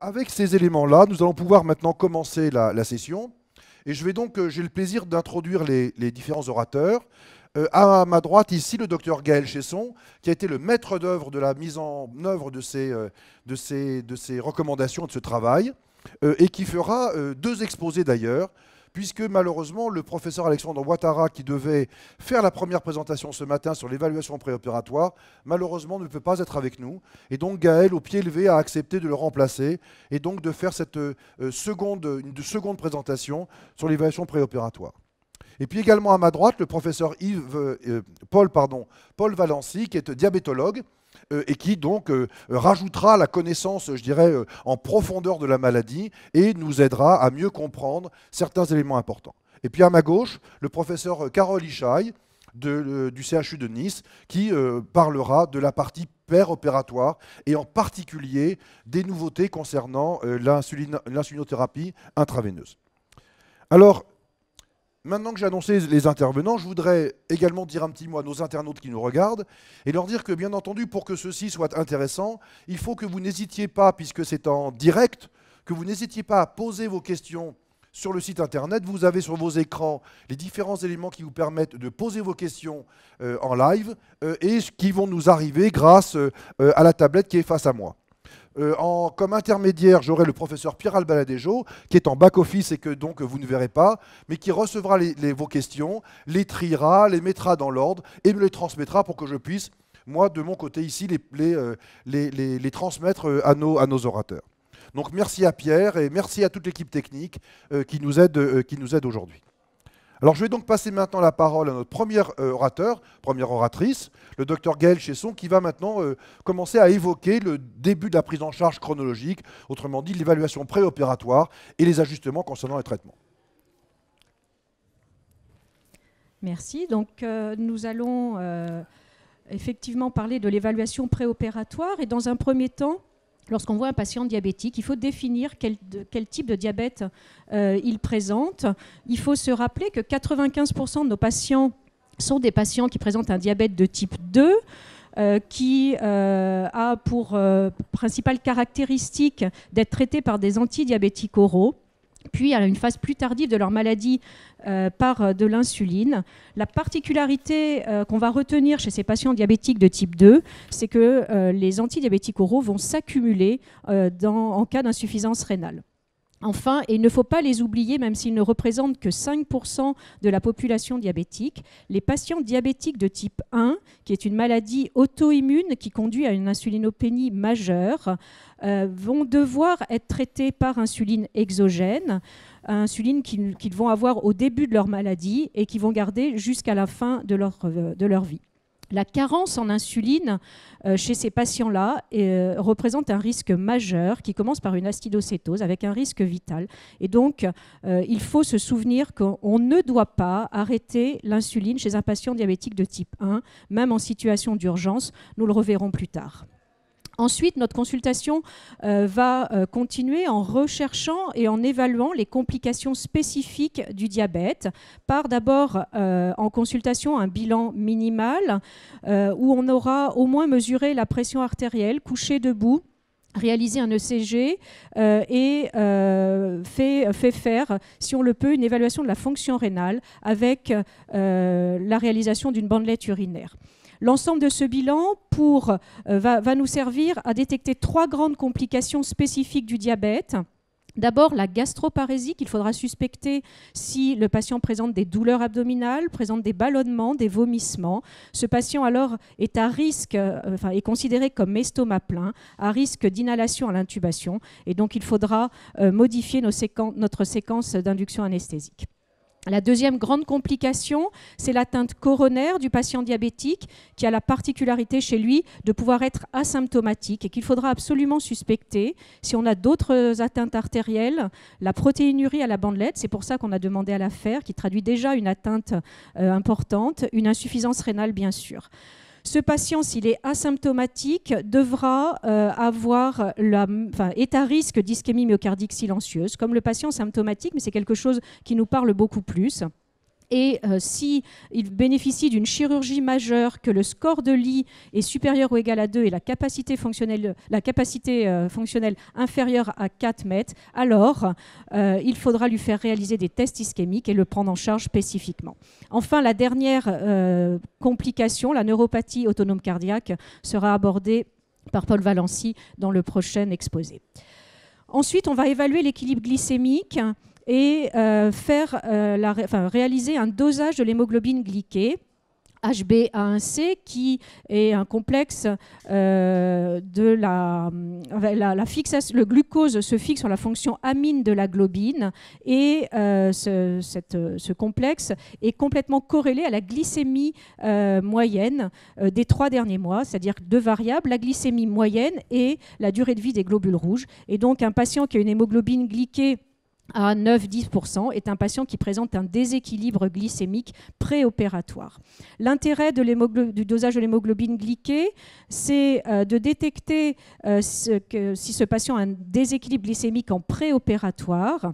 Avec ces éléments-là, nous allons pouvoir maintenant commencer la session. Et je vais donc, j'ai le plaisir d'introduire les différents orateurs. À ma droite, ici, le docteur Gaëlle Chesson, qui a été le maître d'œuvre de la mise en œuvre de ces recommandations, de ce travail, et qui fera deux exposés d'ailleurs, puisque malheureusement, le professeur Alexandre Ouattara, qui devait faire la première présentation ce matin sur l'évaluation préopératoire, malheureusement ne peut pas être avec nous. Et donc Gaëlle, au pied levé, a accepté de le remplacer et donc de faire cette seconde présentation sur l'évaluation préopératoire. Et puis également à ma droite, le professeur Paul Valency, qui est diabétologue et qui donc rajoutera la connaissance, je dirais, en profondeur de la maladie et nous aidera à mieux comprendre certains éléments importants. Et puis à ma gauche, le professeur Carole Ishaï du CHU de Nice, qui parlera de la partie opératoire et en particulier des nouveautés concernant l'insulinothérapie intraveineuse. Alors, maintenant que j'ai annoncé les intervenants, je voudrais également dire un petit mot à nos internautes qui nous regardent et leur dire que, bien entendu, pour que ceci soit intéressant, il faut que vous n'hésitiez pas, puisque c'est en direct, que vous n'hésitiez pas à poser vos questions sur le site internet. Vous avez sur vos écrans les différents éléments qui vous permettent de poser vos questions en live et qui vont nous arriver grâce à la tablette qui est face à moi. Comme intermédiaire, j'aurai le professeur Pierre Albaladejo, qui est en back-office et que donc vous ne verrez pas, mais qui recevra vos questions, les triera, les mettra dans l'ordre et me les transmettra pour que je puisse, moi, de mon côté ici, les transmettre à nos orateurs. Donc merci à Pierre et merci à toute l'équipe technique qui nous aide aujourd'hui. Alors je vais donc passer maintenant la parole à notre première oratrice, le docteur Gaëlle Chesson, qui va maintenant commencer à évoquer le début de la prise en charge chronologique, autrement dit l'évaluation préopératoire et les ajustements concernant les traitements. Merci. Donc nous allons effectivement parler de l'évaluation préopératoire et dans un premier temps, lorsqu'on voit un patient diabétique, il faut définir quel type de diabète il présente. Il faut se rappeler que 95% de nos patients sont des patients qui présentent un diabète de type 2, qui a pour principale caractéristique d'être traité par des antidiabétiques oraux, puis à une phase plus tardive de leur maladie par de l'insuline. La particularité qu'on va retenir chez ces patients diabétiques de type 2, c'est que les antidiabétiques oraux vont s'accumuler en cas d'insuffisance rénale. Enfin, et il ne faut pas les oublier, même s'ils ne représentent que 5% de la population diabétique, les patients diabétiques de type 1, qui est une maladie auto-immune qui conduit à une insulinopénie majeure, vont devoir être traités par insuline exogène, insuline qu'ils vont avoir au début de leur maladie et qu'ils vont garder jusqu'à la fin de leur vie. La carence en insuline chez ces patients-là représente un risque majeur qui commence par une acidocétose avec un risque vital. Et donc, il faut se souvenir qu'on ne doit pas arrêter l'insuline chez un patient diabétique de type 1, même en situation d'urgence. Nous le reverrons plus tard. Ensuite, notre consultation va continuer en recherchant et en évaluant les complications spécifiques du diabète par d'abord en consultation un bilan minimal où on aura au moins mesuré la pression artérielle, couché debout, réalisé un ECG et fait faire, si on le peut, une évaluation de la fonction rénale avec la réalisation d'une bandelette urinaire. L'ensemble de ce bilan va nous servir à détecter trois grandes complications spécifiques du diabète. D'abord, la gastroparésie qu'il faudra suspecter si le patient présente des douleurs abdominales, présente des ballonnements, des vomissements. Ce patient alors est à risque, est considéré comme estomac plein, à risque d'inhalation à l'intubation. Et donc, il faudra modifier notre séquence d'induction anesthésique. La deuxième grande complication, c'est l'atteinte coronaire du patient diabétique qui a la particularité chez lui de pouvoir être asymptomatique et qu'il faudra absolument suspecter. Si on a d'autres atteintes artérielles, la protéinurie à la bandelette, c'est pour ça qu'on a demandé à la faire, qui traduit déjà une atteinte importante, une insuffisance rénale bien sûr. Ce patient, s'il est asymptomatique, est à risque d'ischémie myocardique silencieuse, comme le patient symptomatique, mais c'est quelque chose qui nous parle beaucoup plus. Et si il bénéficie d'une chirurgie majeure, que le score de Lie est supérieur ou égal à 2 et la capacité fonctionnelle inférieure à 4 mètres, alors il faudra lui faire réaliser des tests ischémiques et le prendre en charge spécifiquement. Enfin, la dernière complication, la neuropathie autonome cardiaque, sera abordée par Paul Valency dans le prochain exposé. Ensuite, on va évaluer l'équilibre glycémique et réaliser un dosage de l'hémoglobine glyquée, HbA1c, qui est un complexe le glucose se fixe sur la fonction amine de la globine, et ce complexe est complètement corrélé à la glycémie moyenne des 3 derniers mois, c'est-à-dire 2 variables, la glycémie moyenne et la durée de vie des globules rouges. Et donc un patient qui a une hémoglobine glyquée à 9-10% est un patient qui présente un déséquilibre glycémique préopératoire. L'intérêt du dosage de l'hémoglobine glyquée, c'est de détecter si ce patient a un déséquilibre glycémique en préopératoire.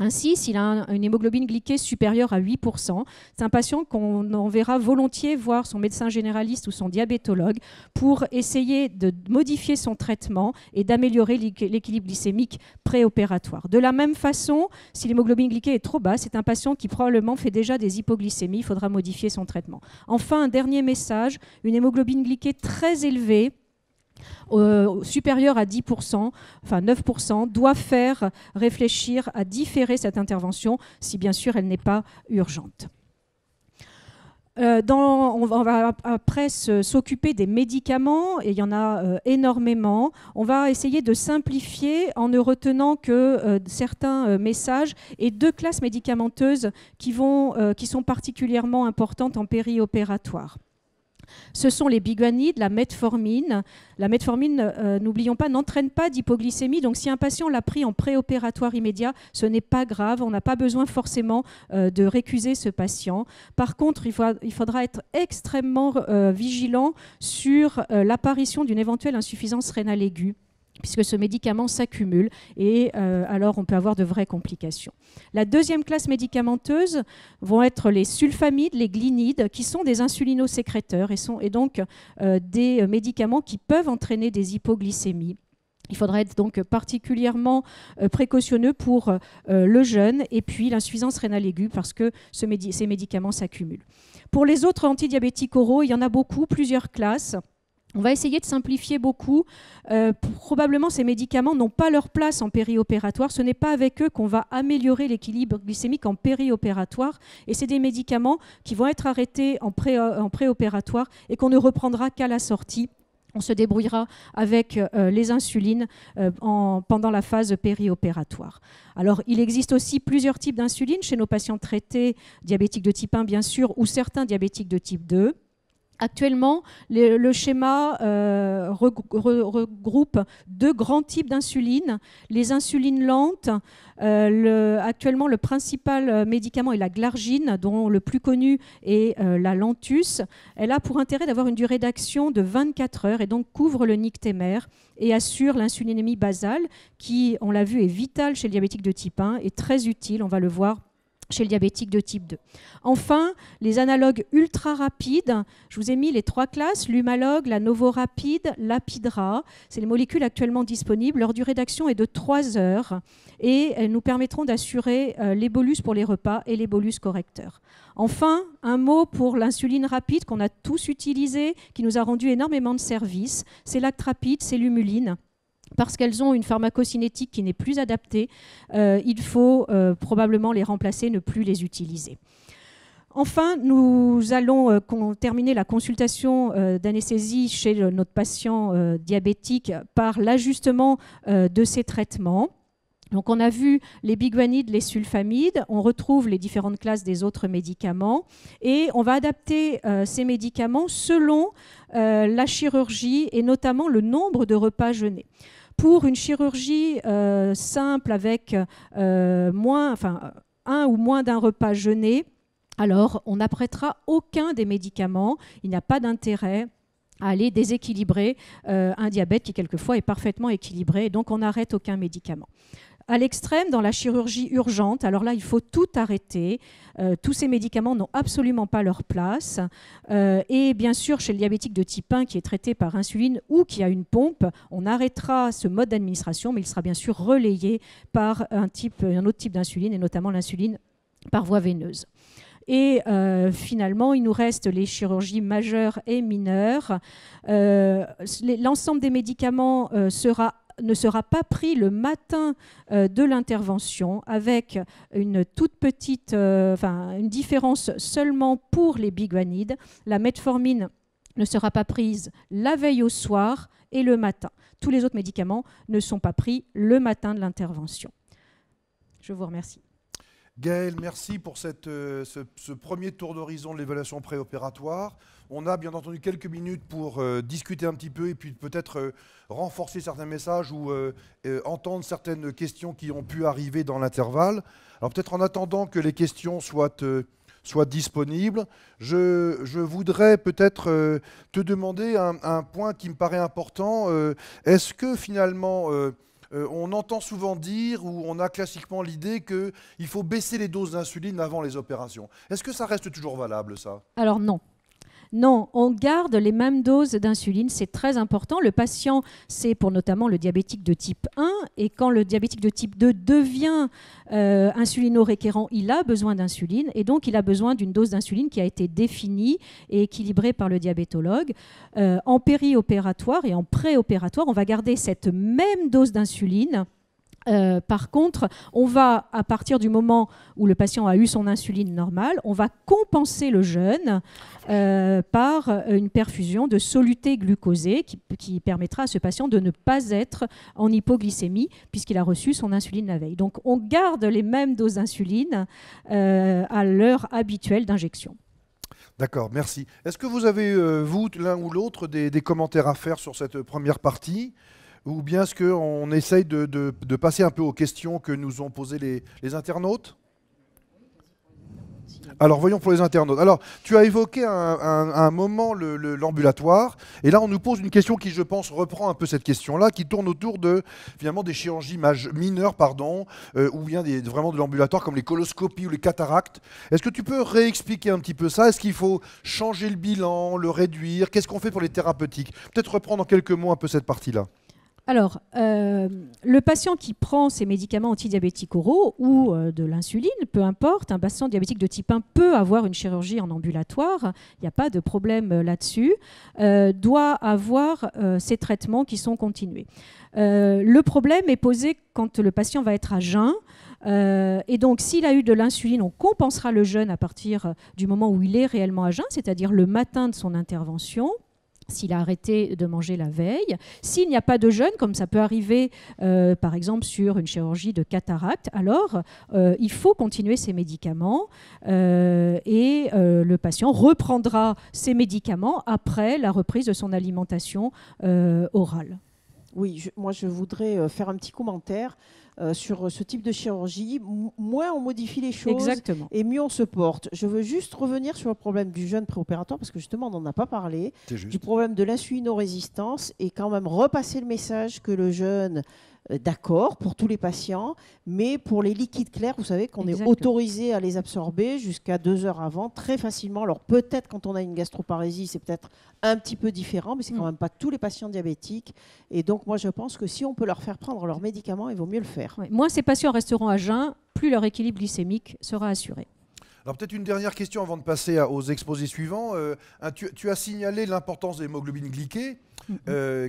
Ainsi, s'il a une hémoglobine glyquée supérieure à 8%, c'est un patient qu'on enverra volontiers voir son médecin généraliste ou son diabétologue pour essayer de modifier son traitement et d'améliorer l'équilibre glycémique préopératoire. De la même façon, si l'hémoglobine glyquée est trop basse, c'est un patient qui probablement fait déjà des hypoglycémies, il faudra modifier son traitement. Enfin, un dernier message, une hémoglobine glyquée très élevée, supérieur à 10%, enfin 9%, doit faire réfléchir à différer cette intervention si bien sûr elle n'est pas urgente. On va après s'occuper des médicaments, et il y en a énormément. On va essayer de simplifier en ne retenant que certains messages et 2 classes médicamenteuses qui sont particulièrement importantes en périopératoire. Ce sont les biguanides, la metformine. La metformine, n'oublions pas, n'entraîne pas d'hypoglycémie. Donc si un patient l'a pris en préopératoire immédiat, ce n'est pas grave. On n'a pas besoin forcément de récuser ce patient. Par contre, il faudra être extrêmement vigilant sur l'apparition d'une éventuelle insuffisance rénale aiguë, puisque ce médicament s'accumule et alors on peut avoir de vraies complications. La deuxième classe médicamenteuse vont être les sulfamides, les glinides, qui sont des insulinosécréteurs et donc des médicaments qui peuvent entraîner des hypoglycémies. Il faudra être donc particulièrement précautionneux pour le jeûne et puis l'insuffisance rénale aiguë, parce que ces médicaments s'accumulent. Pour les autres antidiabétiques oraux, il y en a beaucoup, plusieurs classes. On va essayer de simplifier beaucoup. Probablement, ces médicaments n'ont pas leur place en périopératoire. Ce n'est pas avec eux qu'on va améliorer l'équilibre glycémique en périopératoire. Et c'est des médicaments qui vont être arrêtés en préopératoire et qu'on ne reprendra qu'à la sortie. On se débrouillera avec les insulines pendant la phase périopératoire. Alors, il existe aussi plusieurs types d'insulines chez nos patients traités, diabétiques de type 1, bien sûr, ou certains diabétiques de type 2. Actuellement, le schéma regroupe 2 grands types d'insulines. Les insulines lentes, actuellement le principal médicament est la glargine, dont le plus connu est la Lantus. Elle a pour intérêt d'avoir une durée d'action de 24 heures et donc couvre le nictémère et assure l'insulinémie basale qui, on l'a vu, est vitale chez le diabétique de type 1 et très utile, on va le voir, chez le diabétique de type 2. Enfin, les analogues ultra rapides, je vous ai mis les 3 classes, l'humalogue, la Novorapide, l'apidra, c'est les molécules actuellement disponibles, leur durée d'action est de 3 heures et elles nous permettront d'assurer les bolus pour les repas et les bolus correcteurs. Enfin, un mot pour l'insuline rapide qu'on a tous utilisée, qui nous a rendu énormément de services, c'est l'actrapide, c'est l'humuline. Parce qu'elles ont une pharmacocinétique qui n'est plus adaptée, il faut probablement les remplacer, ne plus les utiliser. Enfin, nous allons terminer la consultation d'anesthésie chez notre patient diabétique par l'ajustement de ses traitements. Donc on a vu les biguanides, les sulfamides, on retrouve les différentes classes des autres médicaments et on va adapter ces médicaments selon la chirurgie et notamment le nombre de repas jeûnés. Pour une chirurgie simple avec un ou moins d'un repas jeûné, alors on n'apprêtera aucun des médicaments, il n'y a pas d'intérêt à aller déséquilibrer un diabète qui quelquefois est parfaitement équilibré, et donc on n'arrête aucun médicament. À l'extrême, dans la chirurgie urgente, alors là, il faut tout arrêter. Tous ces médicaments n'ont absolument pas leur place. Et bien sûr, chez le diabétique de type 1 qui est traité par insuline ou qui a une pompe, on arrêtera ce mode d'administration, mais il sera bien sûr relayé par un autre type d'insuline, et notamment l'insuline par voie veineuse. Et finalement, il nous reste les chirurgies majeures et mineures. L'ensemble des médicaments ne sera pas pris le matin de l'intervention, avec une toute petite une différence seulement pour les biguanides. La metformine ne sera pas prise la veille au soir et le matin. Tous les autres médicaments ne sont pas pris le matin de l'intervention. Je vous remercie. Gaëlle, merci pour ce premier tour d'horizon de l'évaluation préopératoire. On a bien entendu quelques minutes pour discuter un petit peu et puis peut-être renforcer certains messages ou entendre certaines questions qui ont pu arriver dans l'intervalle. Alors peut-être en attendant que les questions soient disponibles, je voudrais peut-être te demander un point qui me paraît important. Est-ce que finalement... on entend souvent dire, ou on a classiquement l'idée qu'il faut baisser les doses d'insuline avant les opérations. Est-ce que ça reste toujours valable, ça? Alors non. Non, on garde les mêmes doses d'insuline, c'est très important. Le patient, c'est pour notamment le diabétique de type 1, et quand le diabétique de type 2 devient insulino-réquérent, il a besoin d'insuline, et donc il a besoin d'une dose d'insuline qui a été définie et équilibrée par le diabétologue. En périopératoire et en préopératoire, on va garder cette même dose d'insuline. Par contre, on va, à partir du moment où le patient a eu son insuline normale, on va compenser le jeûne par une perfusion de soluté glucosée qui permettra à ce patient de ne pas être en hypoglycémie puisqu'il a reçu son insuline la veille. Donc, on garde les mêmes doses d'insuline à l'heure habituelle d'injection. D'accord, merci. Est-ce que vous avez, vous, l'un ou l'autre, des commentaires à faire sur cette première partie ? Ou bien est-ce qu'on essaye de passer un peu aux questions que nous ont posées les internautes? Alors, voyons pour les internautes. Alors, tu as évoqué un moment l'ambulatoire, et là, on nous pose une question qui, je pense, reprend un peu cette question-là, qui tourne autour de, finalement, des chirurgies mineures, pardon, ou bien vraiment de l'ambulatoire, comme les coloscopies ou les cataractes. Est-ce que tu peux réexpliquer un petit peu ça? Est-ce qu'il faut changer le bilan, le réduire? Qu'est-ce qu'on fait pour les thérapeutiques? Peut-être reprendre en quelques mots un peu cette partie-là. Alors, le patient qui prend ces médicaments antidiabétiques oraux ou de l'insuline, peu importe, un patient diabétique de type 1 peut avoir une chirurgie en ambulatoire, il n'y a pas de problème là-dessus, doit avoir ces traitements qui sont continués. Le problème est posé quand le patient va être à jeun. Et donc, s'il a eu de l'insuline, on compensera le jeûne à partir du moment où il est réellement à jeun, c'est-à-dire le matin de son intervention, s'il a arrêté de manger la veille. S'il n'y a pas de jeûne, comme ça peut arriver par exemple sur une chirurgie de cataracte, alors il faut continuer ces médicaments et le patient reprendra ces médicaments après la reprise de son alimentation orale. Oui, moi je voudrais faire un petit commentaire sur ce type de chirurgie. Moins on modifie les choses, exactement, et mieux on se porte. Je veux juste revenir sur le problème du jeûne préopératoire, parce que justement on n'en a pas parlé, du problème de l'insulinorésistance, et quand même repasser le message que le jeûne, d'accord, pour tous les patients, mais pour les liquides clairs, vous savez qu'on est autorisé à les absorber jusqu'à 2 heures avant, très facilement. Alors peut-être quand on a une gastroparésie, c'est peut-être un petit peu différent, mais c'est quand même pas tous les patients diabétiques. Et donc moi, je pense que si on peut leur faire prendre leurs médicaments, il vaut mieux le faire. Ouais. Moins ces patients resteront à jeun, plus leur équilibre glycémique sera assuré. Alors peut-être une dernière question avant de passer aux exposés suivants. Tu as signalé l'importance de l'hémoglobine glyquée,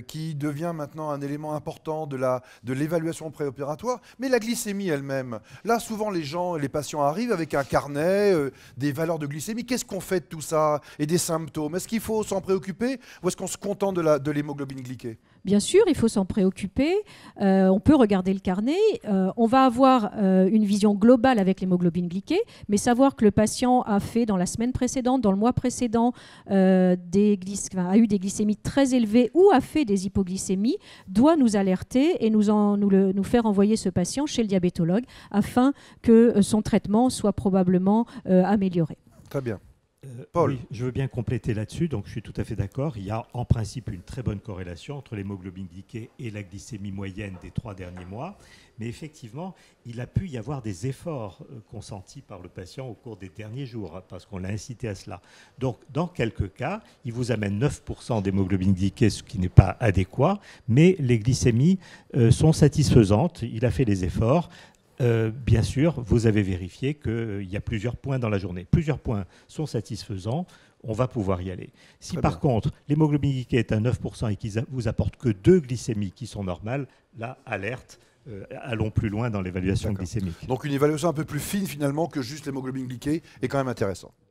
qui devient maintenant un élément important de l'évaluation préopératoire, mais la glycémie elle-même. Là, souvent, les patients arrivent avec un carnet, des valeurs de glycémie. Qu'est-ce qu'on fait de tout ça et des symptômes? Est-ce qu'il faut s'en préoccuper ou est-ce qu'on se contente de l'hémoglobine glyquée? Bien sûr, il faut s'en préoccuper. On peut regarder le carnet. On va avoir une vision globale avec l'hémoglobine glyquée, mais savoir que le patient a fait dans la semaine précédente, dans le mois précédent, a eu des glycémies très élevées ou a fait des hypoglycémies, doit nous alerter et nous faire envoyer ce patient chez le diabétologue afin que son traitement soit probablement amélioré. Très bien. Paul. Oui, je veux bien compléter là-dessus, donc je suis tout à fait d'accord. Il y a en principe une très bonne corrélation entre l'hémoglobine glyquée et la glycémie moyenne des 3 derniers mois. Mais effectivement, il a pu y avoir des efforts consentis par le patient au cours des derniers jours, parce qu'on l'a incité à cela. Donc, dans quelques cas, il vous amène 9% d'hémoglobine glyquée, ce qui n'est pas adéquat, mais les glycémies sont satisfaisantes, il a fait les efforts. Bien sûr, vous avez vérifié qu'il y a plusieurs points dans la journée. Plusieurs points sont satisfaisants, on va pouvoir y aller. Si très par bien. Contre, l'hémoglobine glyquée est à 9% et qu'il vous apporte que 2 glycémies qui sont normales, là, alerte, allons plus loin dans l'évaluation glycémique. Donc une évaluation un peu plus fine finalement que juste l'hémoglobine glyquée est quand même intéressante.